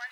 7-8-4-5.